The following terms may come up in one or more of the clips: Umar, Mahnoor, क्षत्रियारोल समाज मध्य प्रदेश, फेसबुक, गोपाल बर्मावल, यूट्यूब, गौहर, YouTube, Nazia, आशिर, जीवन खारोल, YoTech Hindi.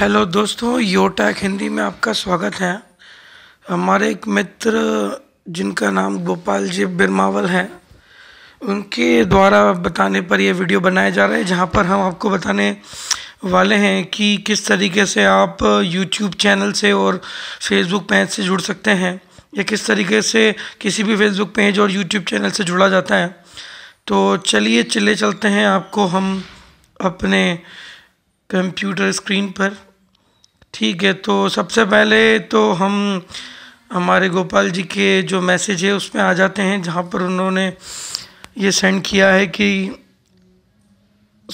Hello दोस्तों, यो take Hindi में आपका स्वागत है। हमारे एक मित्र जिनका नाम गोपाल जी बर्मावल है, उनके द्वारा बताने पर यह वीडियो बनाया जा रहा है, जहां पर हम आपको बताने वाले हैं कि किस तरीके से आप यूट्यूब चैनल से और फेसबुक पेज से जुड़ सकते हैं, या किस तरीके से किसी भी फेसबुक पेज और यूट्यूब चैनल से जुड़ा जाता है। तो चलिए चलते हैं, आपको हम अपने कंप्यूटर स्क्रीन पर। ठीक है, तो सबसे पहले तो हम हमारे गोपाल जी के जो मैसेज है उसमें आ जाते हैं, जहाँ पर उन्होंने ये सेंड किया है कि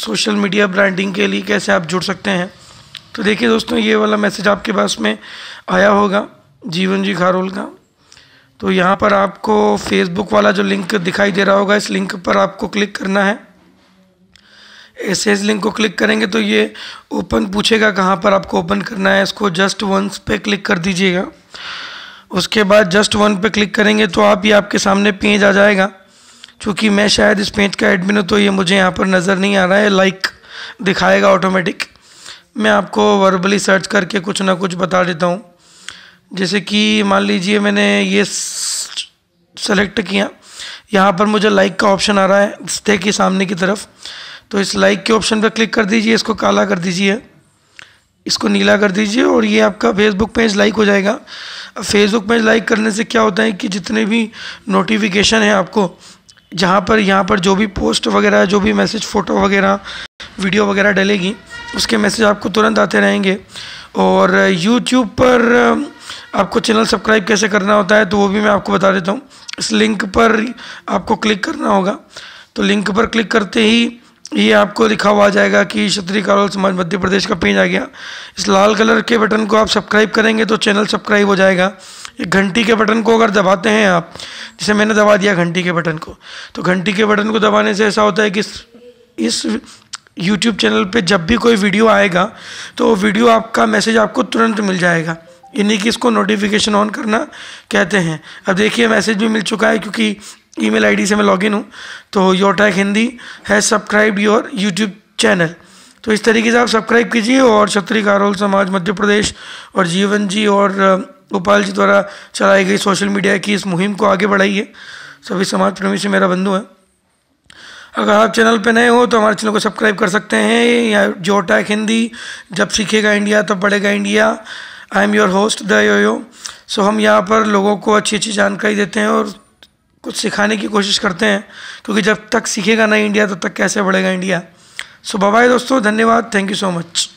सोशल मीडिया ब्रांडिंग के लिए कैसे आप जुड़ सकते हैं। तो देखिए दोस्तों, ये वाला मैसेज आपके पास में आया होगा जीवन जी खारोल का। तो यहाँ पर आपको फेसबुक वाला जो लिंक दिखाई दे रहा होगा, इस लिंक पर आपको क्लिक करना है। ऐसे इस लिंक को क्लिक करेंगे तो ये ओपन पूछेगा कहाँ पर आपको ओपन करना है। इसको जस्ट वंस पे क्लिक कर दीजिएगा। उसके बाद जस्ट वन पे क्लिक करेंगे तो आप ये आपके सामने पेज आ जाएगा। क्योंकि मैं शायद इस पेज का एडमिन हूँ तो ये मुझे यहाँ पर नज़र नहीं आ रहा है, लाइक दिखाएगा ऑटोमेटिक। मैं आपको वर्बली सर्च करके कुछ ना कुछ बता देता हूँ। जैसे कि मान लीजिए मैंने ये सेलेक्ट किया, यहाँ पर मुझे लाइक का ऑप्शन आ रहा है स्टे के सामने की तरफ। तो इस लाइक के ऑप्शन पर क्लिक कर दीजिए, इसको काला कर दीजिए, इसको नीला कर दीजिए, और ये आपका फेसबुक पेज लाइक हो जाएगा। फेसबुक पेज लाइक करने से क्या होता है कि जितने भी नोटिफिकेशन है आपको, यहाँ पर जो भी पोस्ट वगैरह, जो भी मैसेज, फ़ोटो वगैरह, वीडियो वगैरह डलेगी, उसके मैसेज आपको तुरंत आते रहेंगे। और यूट्यूब पर आपको चैनल सब्सक्राइब कैसे करना होता है तो वो भी मैं आपको बता देता हूँ। इस लिंक पर आपको क्लिक करना होगा। तो लिंक पर क्लिक करते ही ये आपको लिखा हुआ आ जाएगा कि क्षत्रियारोल समाज मध्य प्रदेश का पेज आ गया। इस लाल कलर के बटन को आप सब्सक्राइब करेंगे तो चैनल सब्सक्राइब हो जाएगा। एक घंटी के बटन को अगर दबाते हैं आप, जैसे मैंने दबा दिया घंटी के बटन को, तो घंटी के बटन को दबाने से ऐसा होता है कि इस YouTube चैनल पे जब भी कोई वीडियो आएगा तो वीडियो आपका मैसेज आपको तुरंत मिल जाएगा। यानी कि इसको नोटिफिकेशन ऑन करना कहते हैं। अब देखिए मैसेज भी मिल चुका है, क्योंकि ईमेल आईडी से मैं लॉगिन हूँ। तो यो टेक हिंदी है सब्सक्राइब योर यूट्यूब चैनल। तो इस तरीके से आप सब्सक्राइब कीजिए, और क्षत्रियारोल समाज मध्य प्रदेश और जीवन जी और गोपाल जी द्वारा चलाई गई सोशल मीडिया की इस मुहिम को आगे बढ़ाइए। सभी समाज प्रेमी से मेरा बंधु है। अगर आप चैनल पर नए हो तो हमारे चैनल को सब्सक्राइब कर सकते हैं। या यो टेक हिंदी, जब सीखेगा इंडिया तब बढ़ेगा India. I am your host the yo. So हम यहाँ पर लोगों को अच्छी अच्छी जानकारी देते हैं और कुछ सिखाने की कोशिश करते हैं, क्योंकि जब तक सीखेगा नहीं इंडिया तब तक कैसे बढ़ेगा इंडिया। सो बाय बाय दोस्तों, धन्यवाद, थैंक यू सो मच।